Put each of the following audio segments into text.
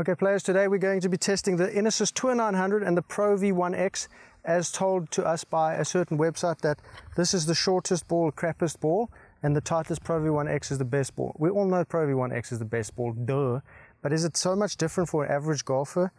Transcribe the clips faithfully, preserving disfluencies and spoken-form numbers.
Okay players, today we're going to be testing the Inesis Tour nine hundred and the Pro V one X, as told to us by a certain website that this is the shortest ball, crappiest ball, and the tightest Pro V one X is the best ball. We all know Pro V one X is the best ball, duh. But is it so much different for an average golfer?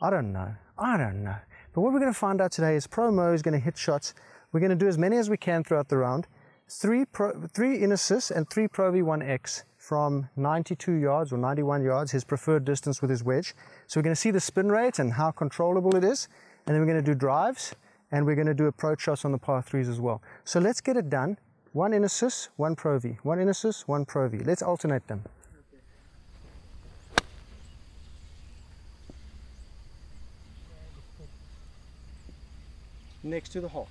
I don't know. I don't know. But what we're going to find out today is Pro Mo is going to hit shots. We're going to do as many as we can throughout the round. Three, Pro, three Inesis and three Pro V one X. From ninety-two yards or ninety-one yards, his preferred distance with his wedge. So we're going to see the spin rate and how controllable it is, and then we're going to do drives, and we're going to do approach shots on the par threes as well. So let's get it done. One Inesis, one Pro V. One Inesis, one Pro V. Let's alternate them. Next to the hole.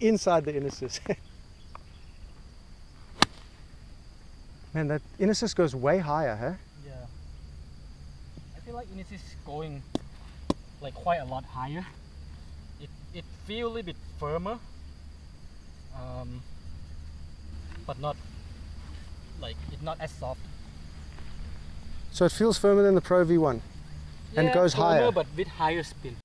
Inside the Inesis. Man, that Inesis goes way higher, huh? Yeah. I feel like Inesis is going like quite a lot higher. It it feels a little bit firmer, um, but not like it's not as soft. So it feels firmer than the Pro V one, yeah, and it goes firmer, higher, but with higher spin.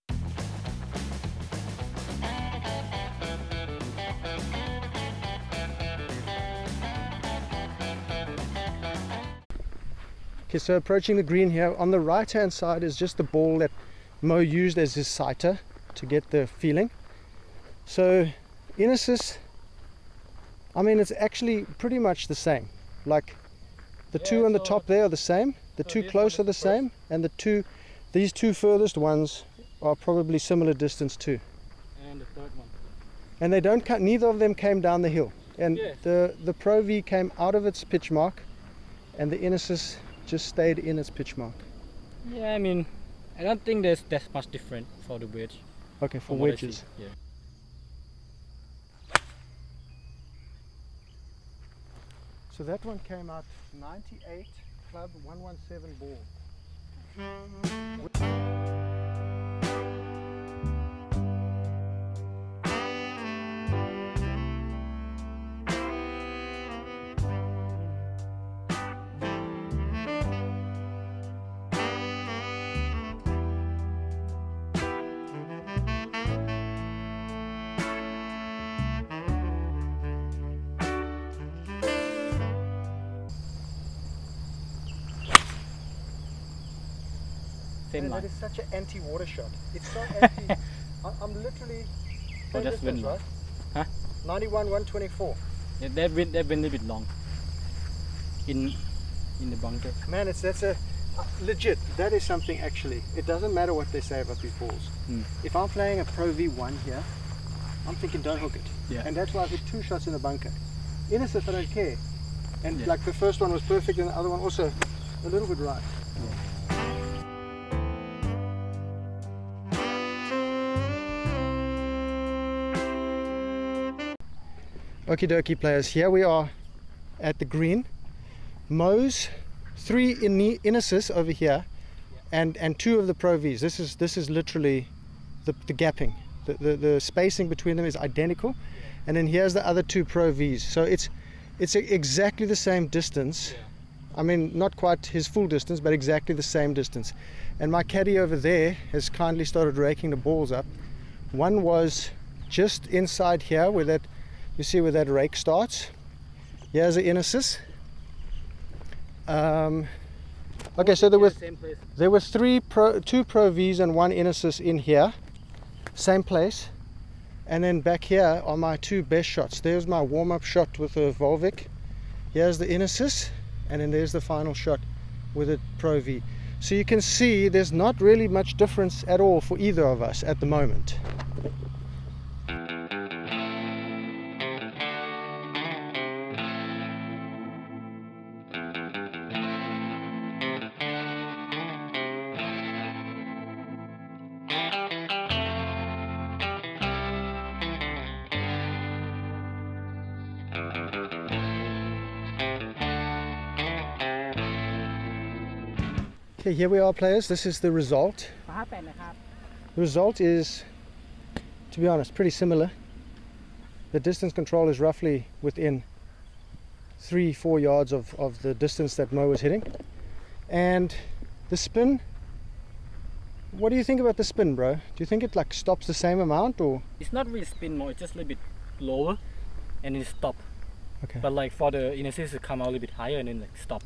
Okay, so approaching the green here, on the right hand side is just the ball that Mo used as his sighter to get the feeling. So Inesis, I mean, it's actually pretty much the same. Like the yeah, two on the top there are the same, the so two close are the same, and the two, these two furthest ones are probably similar distance too. And the third one. And they don't cut, neither of them came down the hill. And yeah. the, the Pro V came out of its pitch mark, and the Inesis just stayed in its pitch mark. Yeah, I mean, I don't think there's that much different for the wedge. Okay, for wedges. Yeah. So that one came out ninety-eight club one one seven ball. Same line. That is such an anti-water shot. It's so anti. I'm literally. So just win, right? Huh? ninety-one, one twenty-four. Yeah, that went that went a bit long. In, in the bunker. Man, it's that's a uh, legit. That is something actually. It doesn't matter what they say about these balls. Hmm. If I'm playing a Pro V one here, I'm thinking don't hook it. Yeah. And that's why I hit two shots in the bunker. Innocent, I don't care. And yeah. Like the first one was perfect, and the other one also a little bit right. Yeah. Okie dokie players, here we are at the green. Mo's three Inesis over here, yeah. and, and two of the Pro V's. This is, this is literally the, the gapping. The, the, the spacing between them is identical. Yeah. And then here's the other two Pro V's. So it's, it's exactly the same distance. Yeah. I mean, not quite his full distance, but exactly the same distance. And my caddy over there has kindly started raking the balls up. One was just inside here where that, you see where that rake starts. Here's the Inesis. Um, okay, so there were th there were three pro, two Pro V's and one Inesis in here, same place. And then back here are my two best shots. There's my warm-up shot with the Volvik. Here's the Inesis, and then there's the final shot with a Pro V. So you can see there's not really much difference at all for either of us at the moment. Okay, here we are players, this is the result. The result is, to be honest, pretty similar. the distance control is roughly within three, four yards of, of the distance that Mo was hitting. And the spin, what do you think about the spin, bro? Do you think it like stops the same amount, or? It's not really spin more, it's just a little bit lower and it stops. Okay. But like for the Inesis, it comes out a little bit higher and then like stop.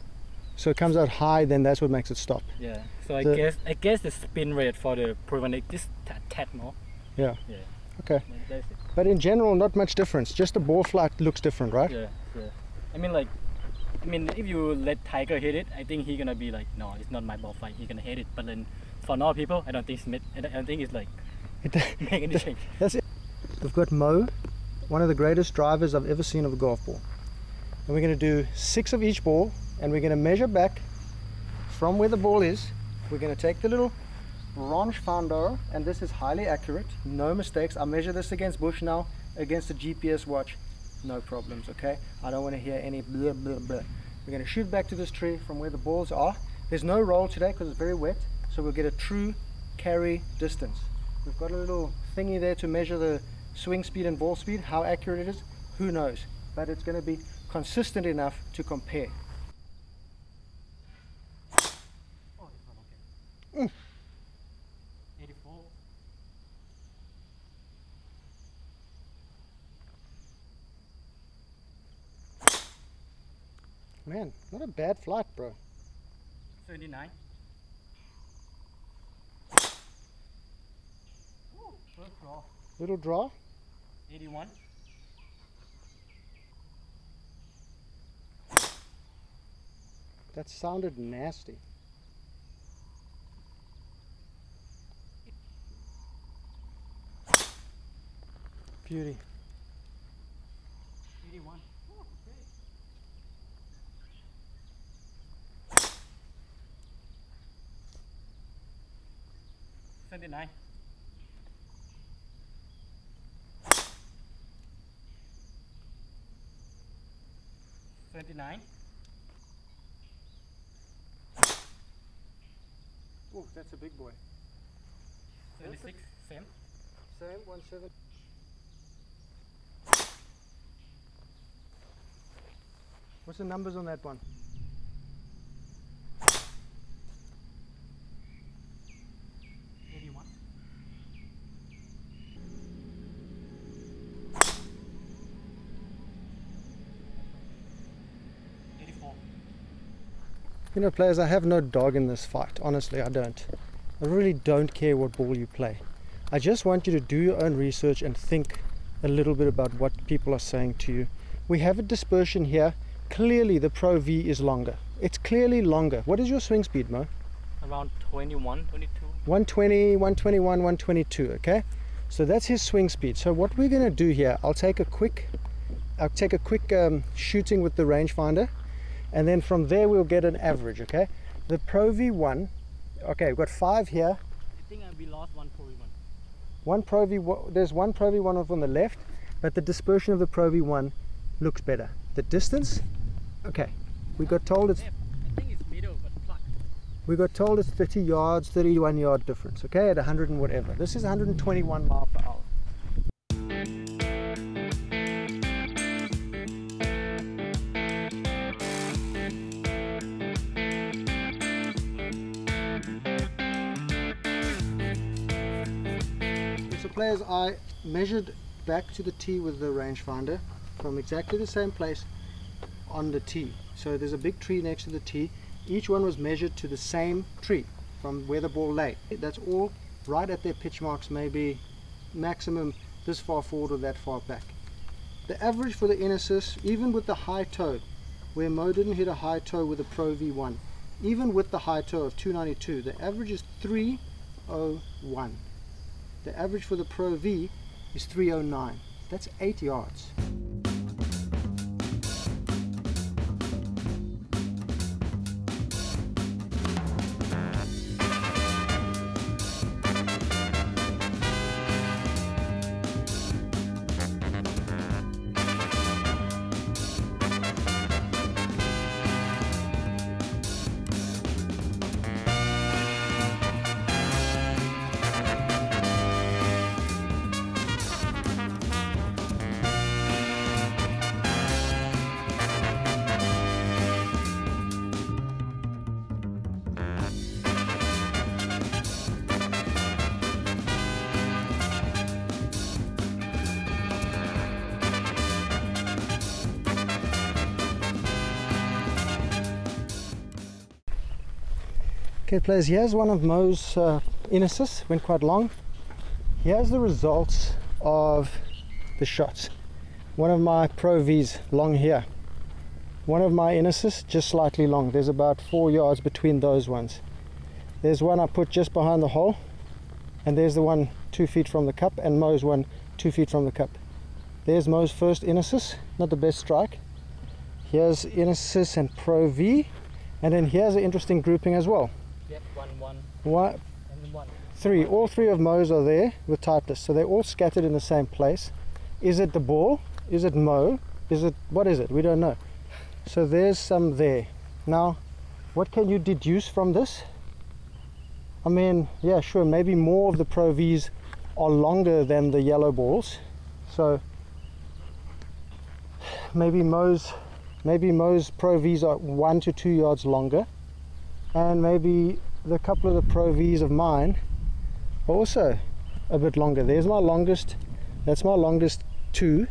So it comes out high, then that's what makes it stop. Yeah. So I the, guess I guess the spin rate for the Pro V one X just a tad more. Yeah. Yeah. Okay. That's it. But in general, not much difference. Just the ball flight looks different, right? Yeah. Yeah. I mean, like, I mean, if you let Tiger hit it, I think he's gonna be like, no, it's not my ball flight. He's gonna hit it. But then for normal people, I don't think it's mid, I don't think it's like it, making any change. That's it. We've got Mo, one of the greatest drivers I've ever seen of a golf ball. And we're going to do six of each ball, and we're going to measure back from where the ball is. We're going to take the little range finder, and this is highly accurate, no mistakes. I measure this against Bushnell, against a G P S watch, no problems, okay? I don't want to hear any blah, blah, blah. We're going to shoot back to this tree from where the balls are. There's no roll today because it's very wet, so we'll get a true carry distance. We've got a little thingy there to measure the swing speed and ball speed. How accurate it is, who knows, but it's going to be consistent enough to compare. Mm. eighty-four. Man, not a bad flight, bro. seventy-nine. Ooh, first draw. Little draw. eighty-one. That sounded nasty. Beauty. eighty-one. Oh, okay. seventy-nine. seventy-nine. Oh, that's a big boy. seventy-six, same. Same, one seven. What's the numbers on that one? eighty-one. eighty-four. You know, players, I have no dog in this fight. Honestly, I don't. I really don't care what ball you play. I just want you to do your own research and think a little bit about what people are saying to you. We have a dispersion here. Clearly the Pro V is longer. It's clearly longer. What is your swing speed, Mo? Around twenty-one, twenty-two. one twenty, one twenty-one, one twenty-two, okay? So that's his swing speed. So what we're gonna do here, I'll take a quick, I'll take a quick um, shooting with the rangefinder, and then from there we'll get an average, okay? The Pro V one, okay, we've got five here. I think we lost one Pro V one. One Pro V one, there's one Pro V one off on the left, but the dispersion of the Pro V one looks better. The distance, okay, we got told it's, I think it's middle, but pluck. We got told it's thirty yards, thirty-one yard difference, okay, at one hundred and whatever. This is one hundred twenty-one mile per hour. So players, I measured back to the tee with the rangefinder from exactly the same place on the tee. So there's a big tree next to the tee. Each one was measured to the same tree from where the ball lay. That's all right at their pitch marks, maybe maximum this far forward or that far back. The average for the Inesis, even with the high toe, where Mo didn't hit a high toe with a Pro V one, even with the high toe of two ninety-two, the average is three oh one. The average for the Pro V is three oh nine. That's eight yards. Okay players, here's one of Mo's uh, Inesis, went quite long. Here's the results of the shots. One of my Pro V's long here. One of my Inesis just slightly long. There's about four yards between those ones. There's one I put just behind the hole, and there's the one two feet from the cup, and Mo's one two feet from the cup. There's Mo's first Inesis, not the best strike. Here's Inesis and Pro V, and then here's an interesting grouping as well. Yep, one, one, one, and one. Three. All three of Mo's are there with tightness, so they're all scattered in the same place. Is it the ball? Is it Mo? Is it what is it? We don't know. So there's some there. Now, what can you deduce from this? I mean, yeah, sure, maybe more of the Pro V's are longer than the yellow balls, so maybe Mo's. Maybe Mo's Pro V's are one to two yards longer, and maybe the couple of the Pro V's of mine are also a bit longer. There's my longest, that's my longest two,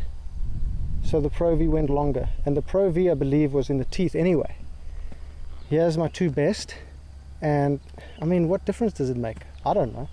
so the Pro V went longer, and the Pro V I believe was in the teeth anyway. Here's my two best, and I mean, what difference does it make? I don't know.